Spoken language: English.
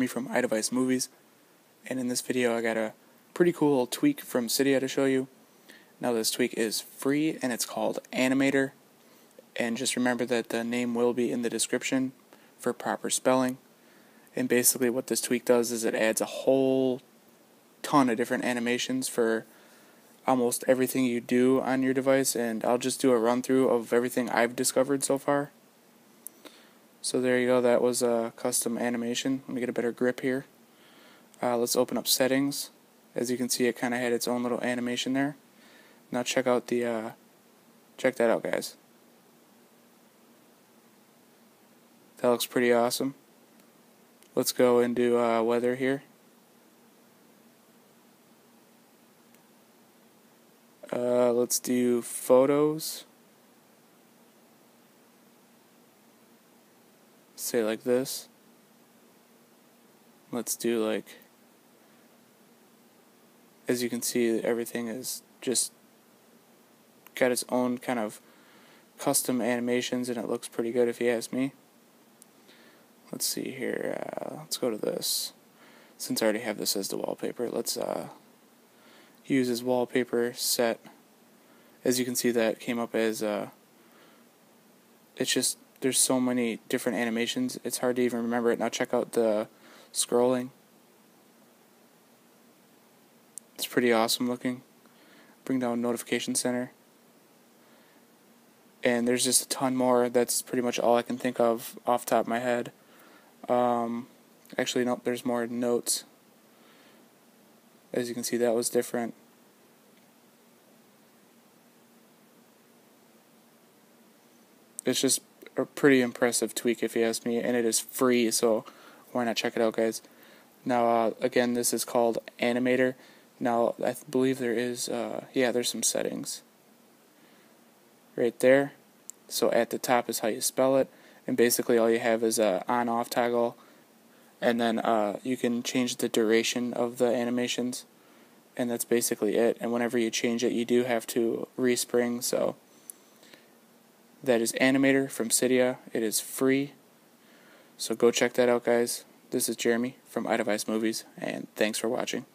Jeremy from iDevice Movies, and in this video I got a pretty cool tweak from Cydia to show you. Now this tweak is free and it's called Animator, and just remember that the name will be in the description for proper spelling. And basically what this tweak does is it adds a whole ton of different animations for almost everything you do on your device, and I'll just do a run through of everything I've discovered so far. So there you go, that was a custom animation. Let me get a better grip here. Let's open up settings. As you can see, it kind of had its own little animation there. Now check that out, guys. That looks pretty awesome. Let's go and do weather here. Let's do photos. Say like this. Let's do like, as you can see, everything is just got its own kind of custom animations, and it looks pretty good if you ask me. Let's see here, let's go to this. Since I already have this as the wallpaper, let's use as wallpaper set. As you can see, that came up as it's just, there's so many different animations, it's hard to even remember it. Now check out the scrolling. It's pretty awesome looking. Bring down notification center. And there's just a ton more. That's pretty much all I can think of off the top of my head. Actually, nope, there's more notes. As you can see, that was different. It's just a pretty impressive tweak if you ask me, and it is free, so why not check it out, guys? Now again, this is called Animator. Now I believe there is there's some settings right there. So at the top is how you spell it, and basically all you have is a on off toggle, and then you can change the duration of the animations, and that's basically it. And whenever you change it, you do have to respring. So that is Animator from Cydia. It is free. So go check that out, guys. This is Jeremy from iDevice Movies, and thanks for watching.